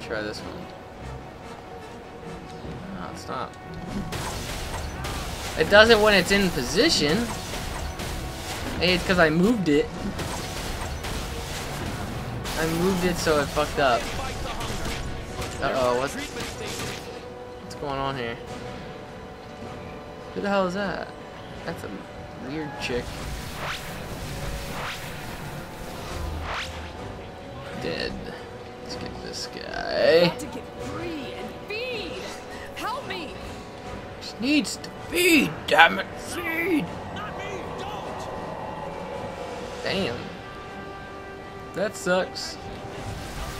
Try this one. No, it's not. It does it when it's in position. It's because I moved it. I moved it so it fucked up. Uh-oh, what's going on here? Who the hell is that? That's a weird chick. Dead. Let's get this guy. Got to get free and feed. Help me. She needs to feed. Damn it, feed. Not me, don't. Damn. That sucks.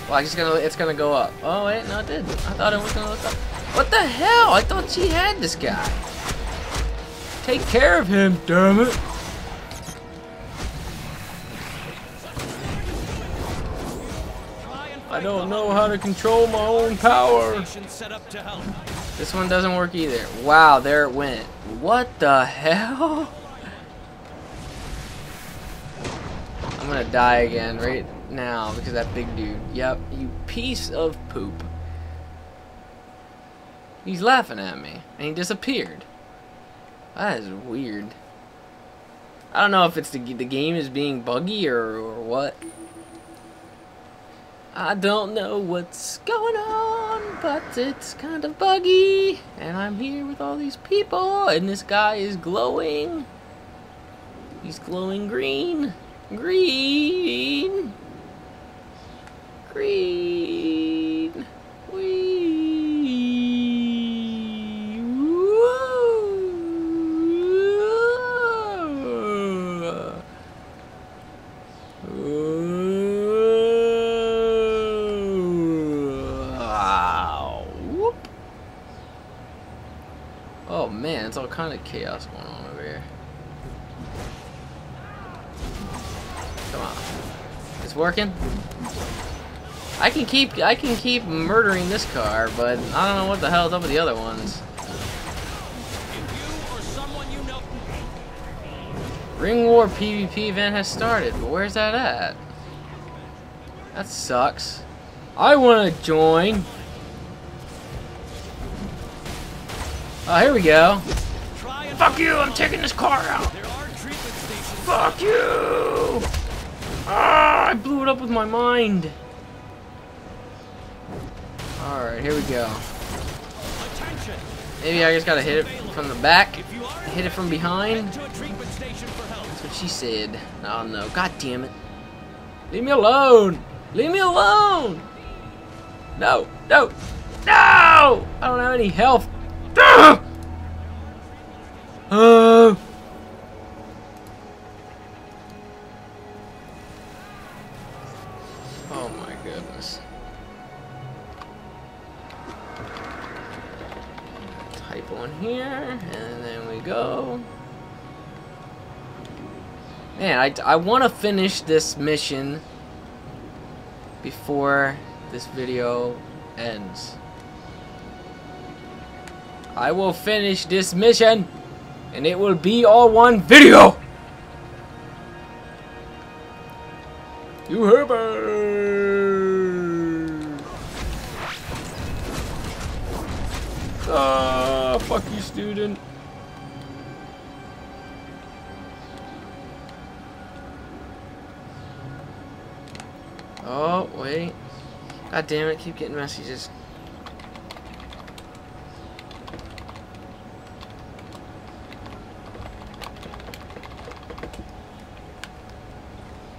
Well, I just it's gonna go up. Oh wait, no, it did. I thought it was gonna look up. What the hell? I thought she had this guy. Take care of him, damn it. I don't know how to control my own power. This one doesn't work either. Wow, there it went. What the hell? I'm gonna die again right now because of that big dude. Yep, you piece of poop. He's laughing at me and he disappeared. That is weird. I don't know if it's the game is being buggy or what. I don't know what's going on, but it's kind of buggy. And I'm here with all these people, and this guy is glowing. He's glowing green. Green. Green. Wee. Woo. Wow. Whoop. Oh man, it's all kind of chaos going on over here. Come on. It's working? I can keep murdering this car, but I don't know what the hell's up with the other ones. If you or someone you know... Ring War PvP event has started, but where's that at? That sucks. I want to join. Oh, here we go. Fuck you, I'm taking this car out. Fuck you. Ah, I blew it up with my mind. Alright, here we go. Maybe I just gotta hit it from the back. Hit it from behind. That's what she said. Oh no, god damn it. Leave me alone! Leave me alone! No, no, no! I don't have any health. Ah! Oh! Oh my goodness. Type on here, and then we go. Man, I want to finish this mission before this video ends. I will finish this mission, and it will be all one video. You herbert! Ah, fuck you, student. Oh wait! God damn it! Keep getting messages.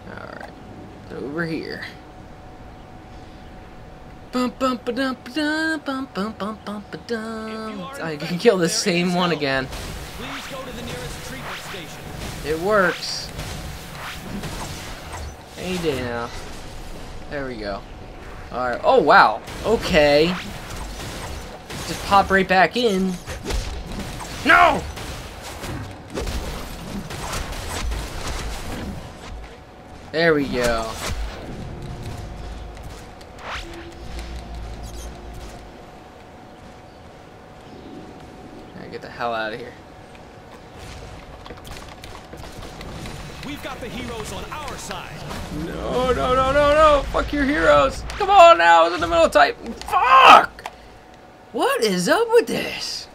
All right, over here. Bum bum ba dum ba dum bum bum bum bum ba dum. I can kill the same one again. Please go to the nearest treatment station. It works. Any day now. There we go. Alright. Oh, wow. Okay. Just pop right back in. No! There we go. Alright, get the hell out of here. We've got the heroes on our side. No, no, no, no, no. Fuck your heroes. Come on now. I was in the middle of type. Fuck. What is up with this?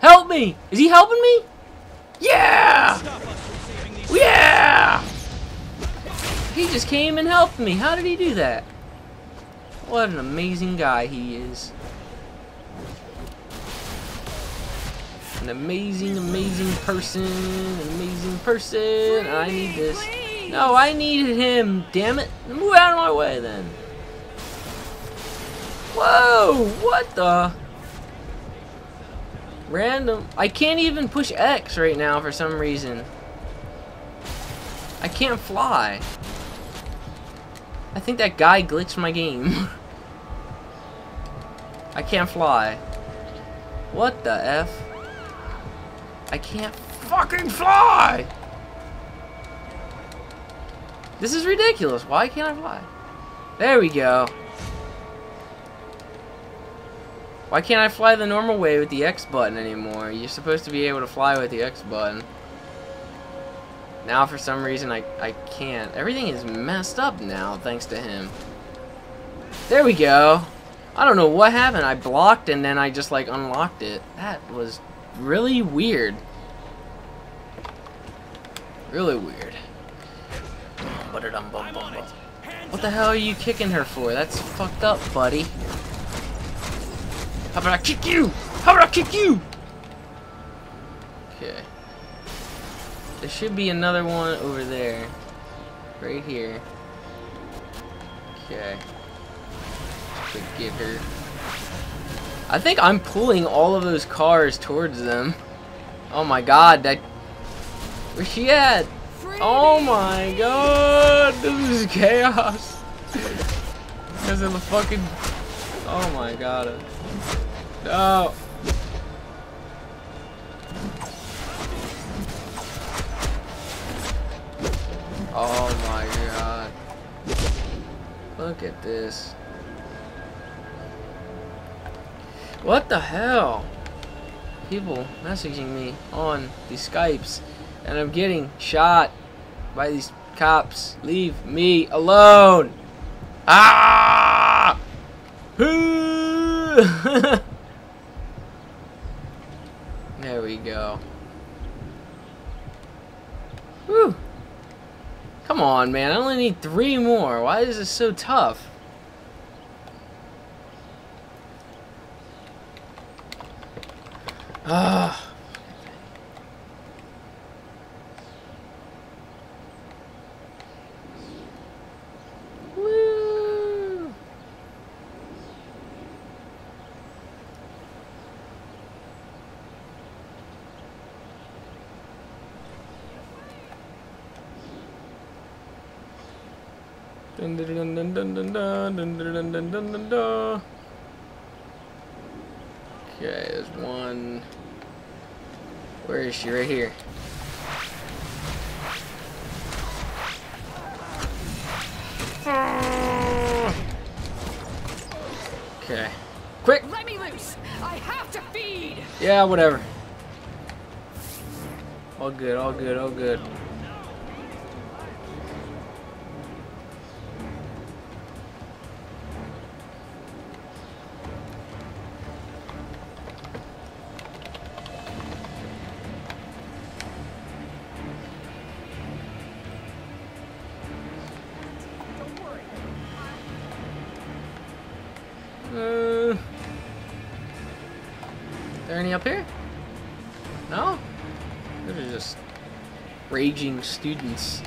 Help me. Is he helping me? Yeah. Yeah. He just came and helped me. How did he do that? What an amazing guy he is. An amazing, amazing person. An amazing person. I need this. No, I needed him. Damn it. Move out of my way then. Whoa. What the? Random. I can't even push X right now for some reason. I can't fly. I think that guy glitched my game. I can't fly. What the F? I can't fucking fly! This is ridiculous. Why can't I fly? There we go. Why can't I fly the normal way with the X button anymore? You're supposed to be able to fly with the X button. Now for some reason I can't. Everything is messed up now thanks to him. There we go. I don't know what happened. I blocked and then I just like unlocked it. That was really weird. Really weird. What the hell are you kicking her for? That's fucked up, buddy. How about I kick you? How about I kick you? Okay. There should be another one over there. Right here. Okay. Should get her. I think I'm pulling all of those cars towards them. Oh my god, that... Where's she at? Oh my god! This is chaos! Because of the fucking... Oh my god. No! Oh my god. Look at this. What the hell? People messaging me on these Skypes and I'm getting shot by these cops. Leave me alone. Ah! There we go. Whew. Come on, man. I only need 3 more. Why is this so tough? Ugh. Woo. Dun dun dun dun dun dun dun dun dun dun dun dun. Okay, there's one. Where is she? Right here. Okay. Quick! Let me loose! I have to feed! Yeah, whatever. All good, all good, all good. Are there any up here? No? Those are just raging students.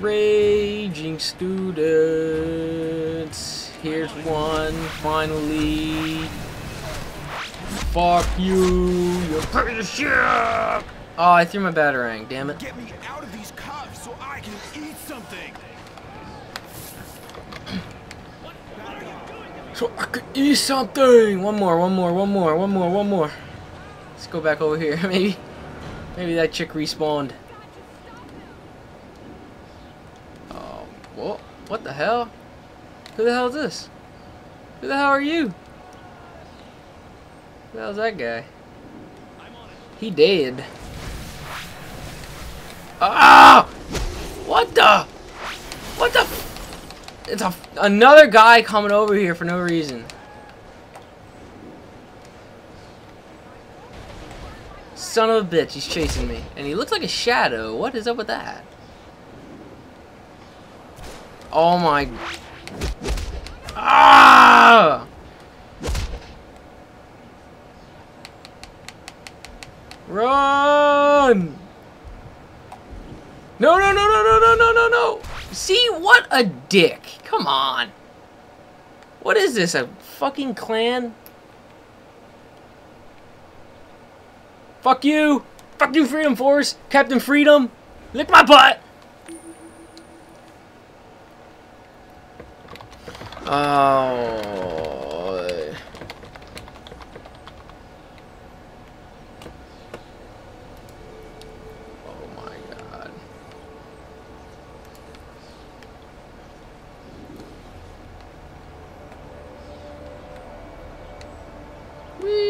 Raging students. Here's one, finally. Fuck you, you're pretty as shit! Oh, I threw my batarang, damn it. Get me out of these cops so I can eat something! So I could eat something! One more, one more, one more, one more, one more. Let's go back over here. Maybe that chick respawned. Oh, whoa. What the hell? Who the hell is this? Who the hell are you? Who the hell's that guy? He dead. Ah! What the? What the? It's another guy coming over here for no reason. Son of a bitch, he's chasing me. And he looks like a shadow. What is up with that? Oh my... Ah! Run! No, no, no, no, no, no, no, no, no! See? What a dick. Come on. What is this, a fucking clan? Fuck you! Fuck you, Freedom Force! Captain Freedom! Lick my butt! Oh... Oh my god. Whee!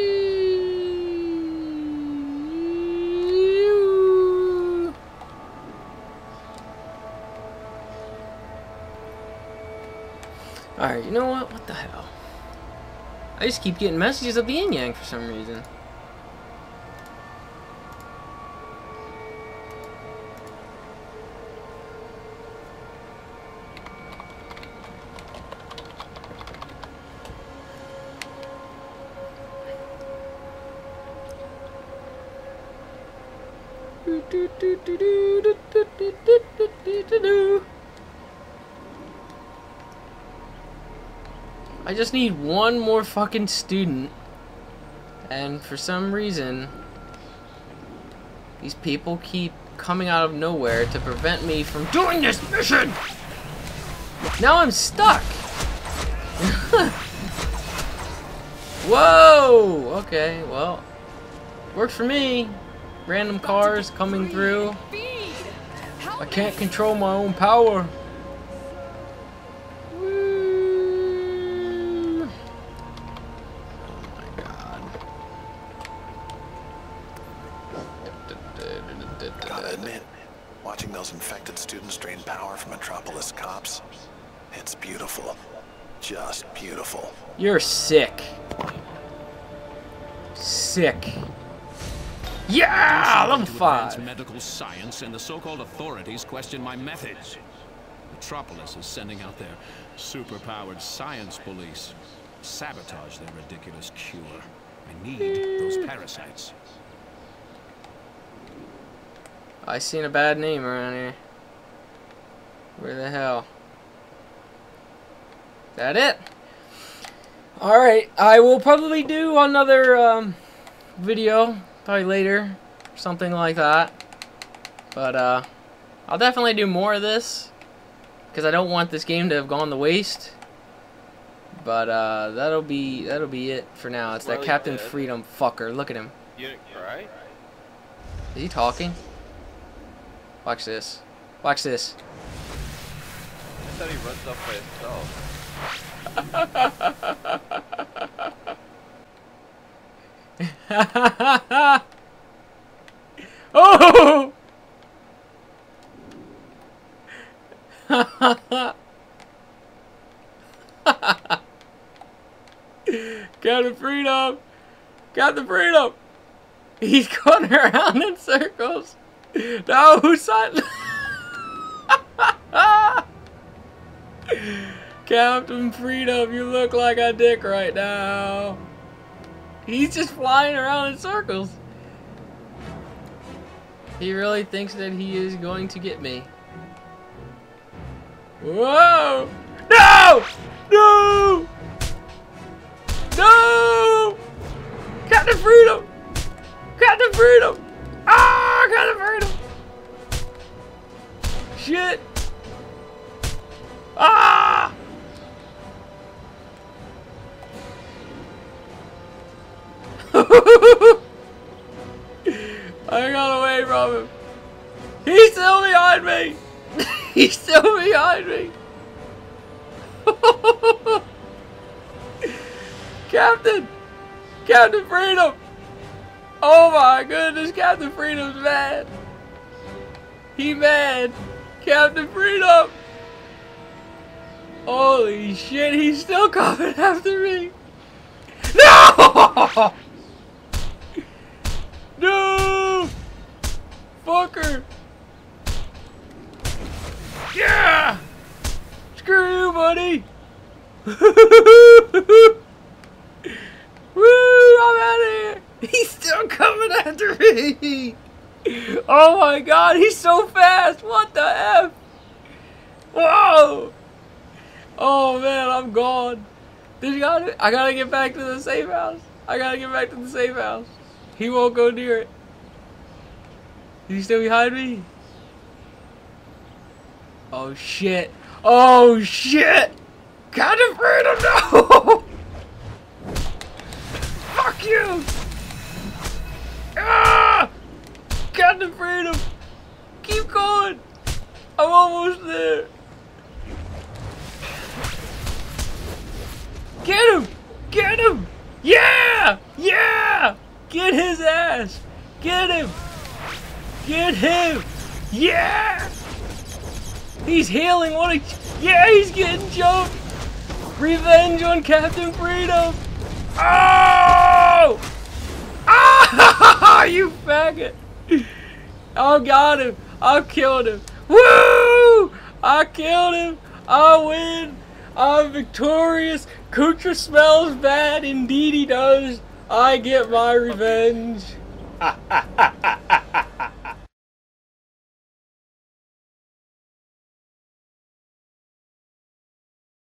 Alright, you know what? What the hell? I just keep getting messages of the yin yang for some reason. I just need one more fucking student, and for some reason these people keep coming out of nowhere to prevent me from doing this mission. Now I'm stuck. Whoa, okay, well, works for me. Random cars coming through. I can't control my own power. Gotta admit, watching those infected students drain power from Metropolis cops, it's beautiful. Just beautiful. You're sick. Sick. Yeah! Level 5! Medical science and the so-called authorities question my methods. Metropolis is sending out their super-powered science police. Sabotage their ridiculous cure. I need those parasites. I seen a bad name around here. Where the hell? That it? Alright, I will probably do another video, probably later, something like that. But I'll definitely do more of this, because I don't want this game to have gone to waste. But that'll be it for now. It's that Captain Freedom fucker. Look at him. Right? Is he talking? Watch this. Watch this. I thought he runs off by himself. Oh! Got the freedom! Got the freedom! He's going around in circles. No, who's that? Captain Freedom, you look like a dick right now. He's just flying around in circles. He really thinks that he is going to get me. Whoa! No! No! No! Captain Freedom! Captain Freedom! Ah, Captain Freedom! Shit! Ah! I got away from him. He's still behind me. He's still behind me. Captain! Captain Freedom! Oh my goodness, Captain Freedom's mad. He mad. Captain Freedom. Holy shit, he's still coming after me. No! No! Fucker. Yeah! Screw you, buddy. Woo, I'm out of here. He's still coming after me. Oh my god, he's so fast. What the F? Whoa. Oh man, I'm gone. I gotta get back to the safe house. I gotta get back to the safe house. He won't go near it. Is he still behind me? Oh shit. Oh shit! Captain Freedom, no! Fuck you! Ah! Captain Freedom! Keep going! I'm almost there! Get him! Get him! Yeah! Yeah! Get his ass! Get him! Get him! Yeah! He's healing, what a... Yeah, he's getting jumped! Revenge on Captain Freedom! Oh! Oh! You faggot! I got him! I killed him! Woo! I killed him! I win! I'm victorious! Kootra smells bad! Indeed he does! I get my revenge! Ha ha ha ha!